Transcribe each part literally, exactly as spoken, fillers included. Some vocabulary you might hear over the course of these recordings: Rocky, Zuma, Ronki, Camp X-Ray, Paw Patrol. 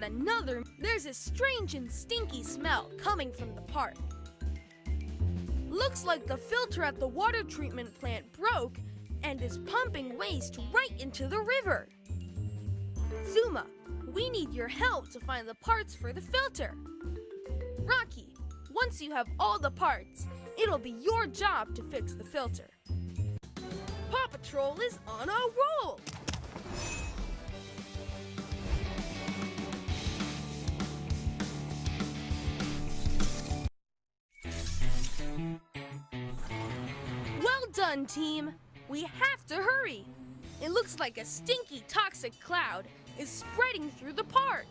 got another. There's a strange and stinky smell coming from the park. Looks like the filter at the water treatment plant broke and is pumping waste right into the river. Zuma, we need your help to find the parts for the filter. Rocky, once you have all the parts, it'll be your job to fix the filter. Paw Patrol is on a roll! Well done, team! We have to hurry! It looks like a stinky, toxic cloud is spreading through the park.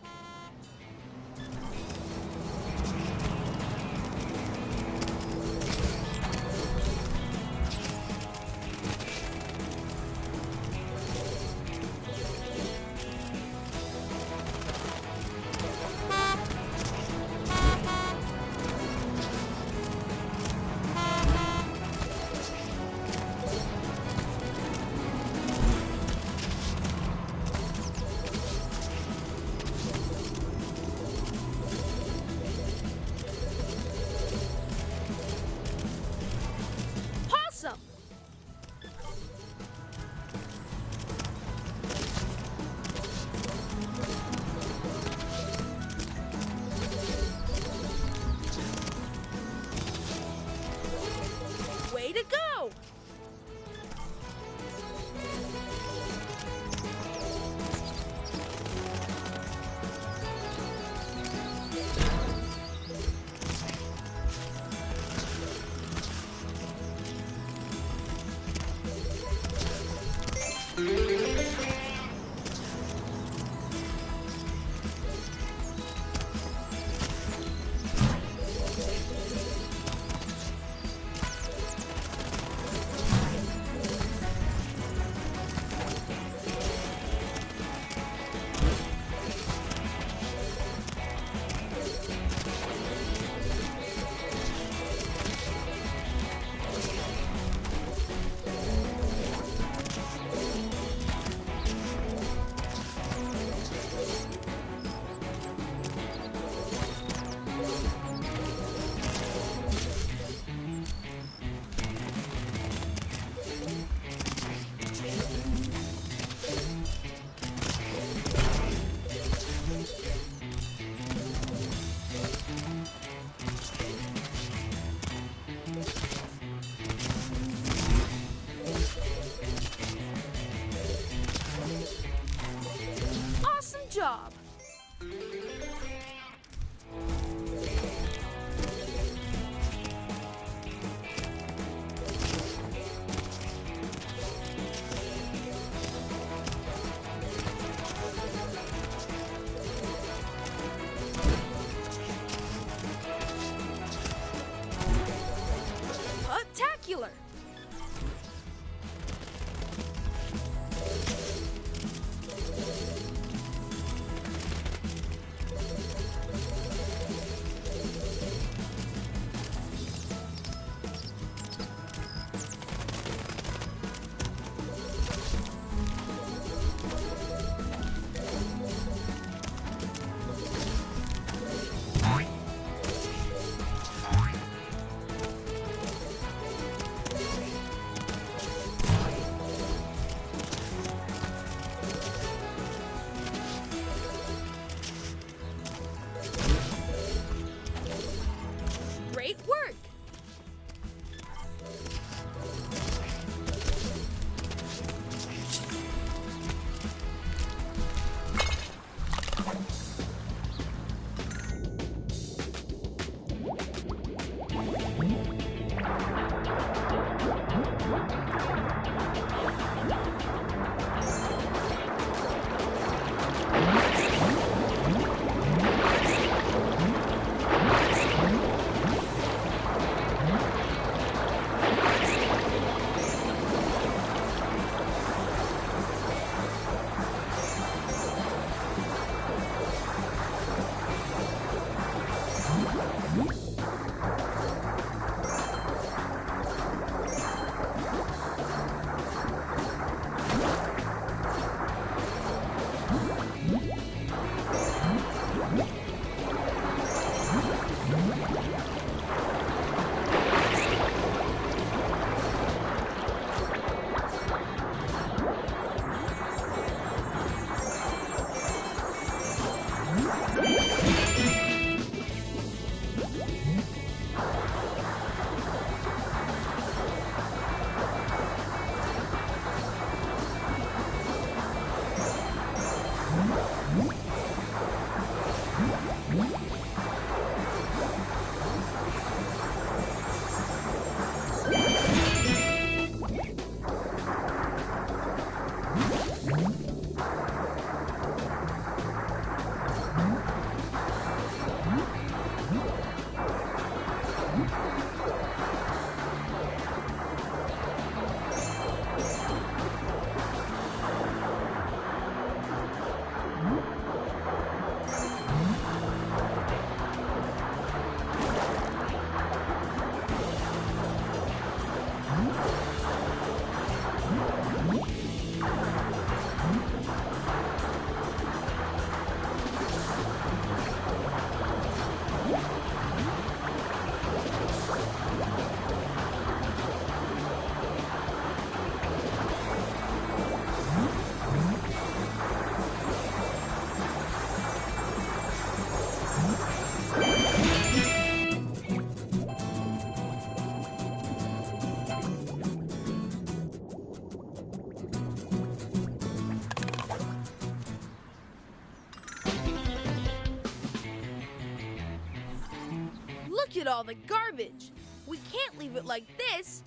Look at all the garbage. We can't leave it like this.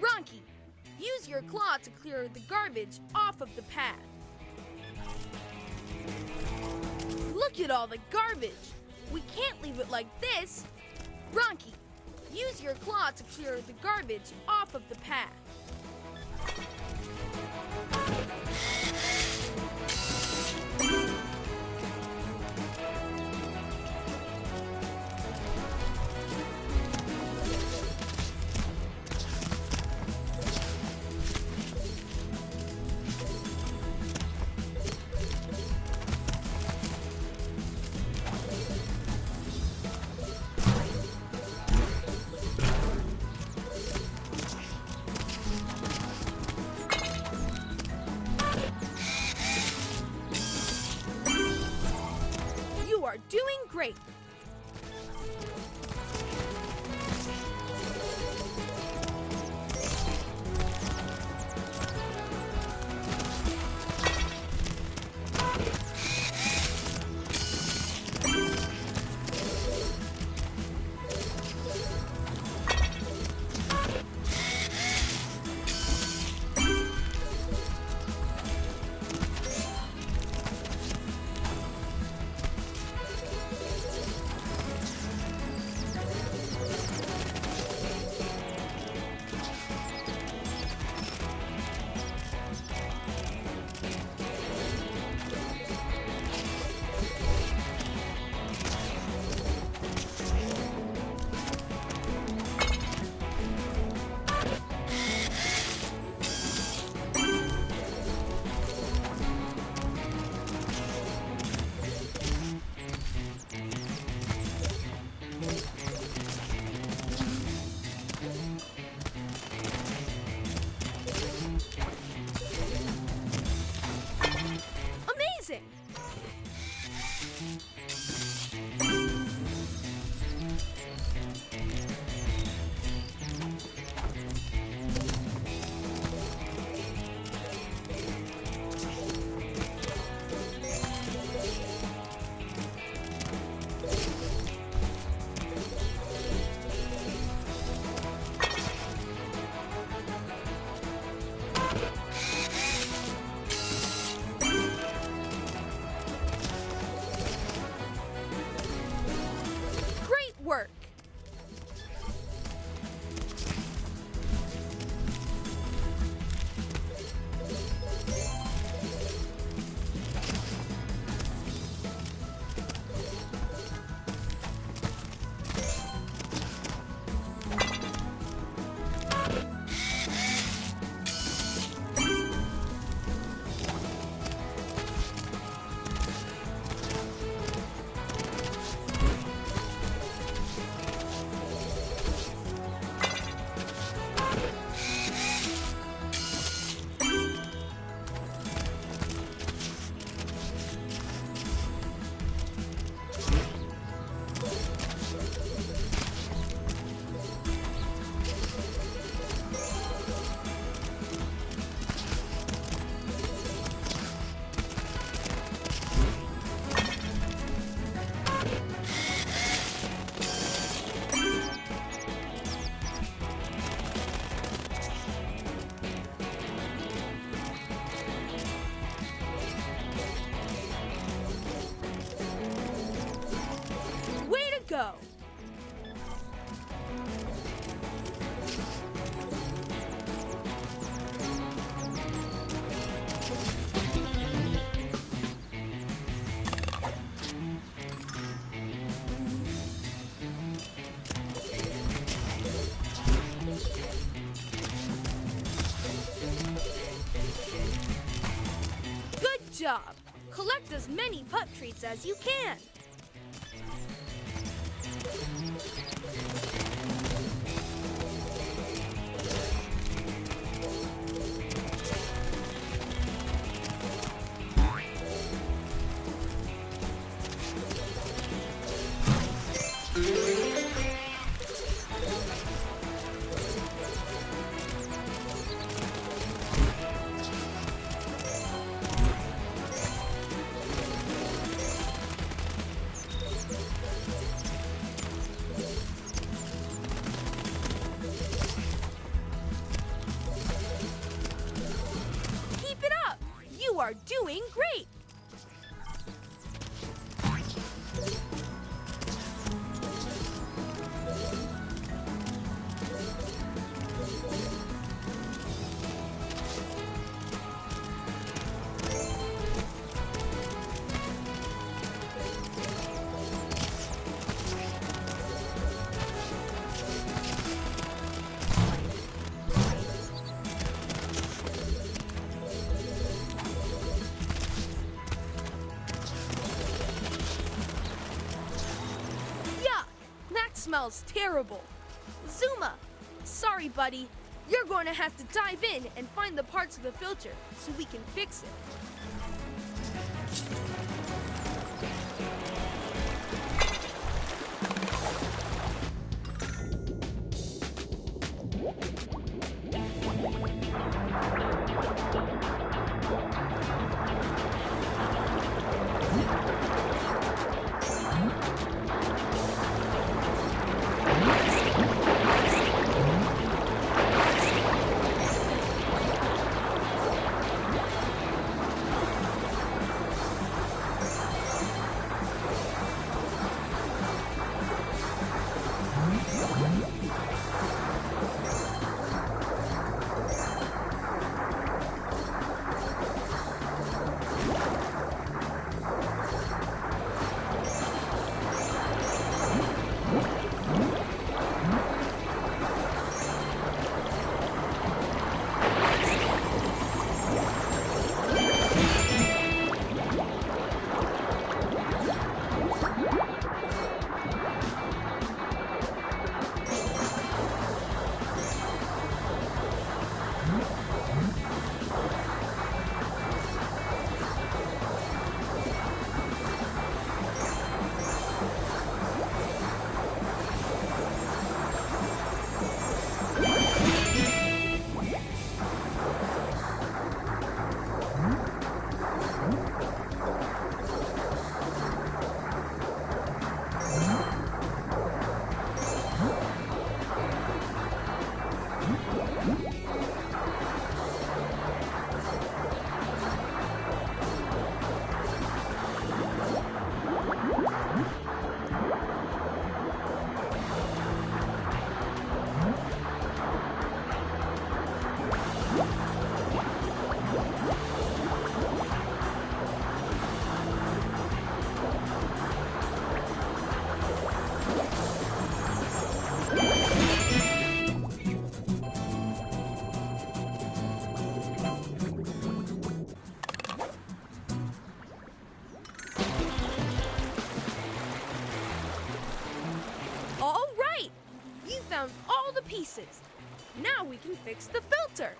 Ronki, use your claw to clear the garbage off of the path. Look at all the garbage. We can't leave it like this. Ronki, use your claw to clear the garbage off of the path. Doing great. job. Collect as many pup treats as you can. You are doing great! Smells terrible. Zuma, sorry buddy, you're going to have to dive in and find the parts of the filter so we can fix it. Pieces. Now we can fix the filter.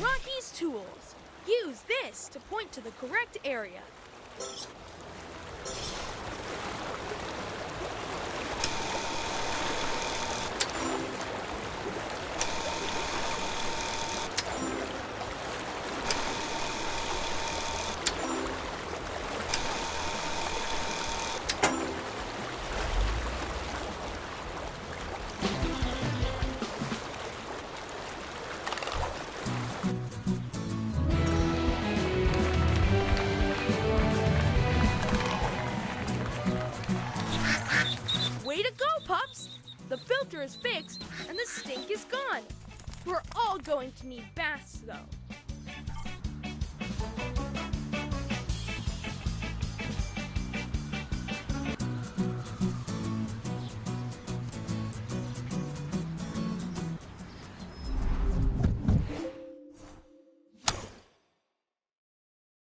Rocky's tools. Use this to point to the correct area. The filter is fixed, and the stink is gone. We're all going to need baths, though.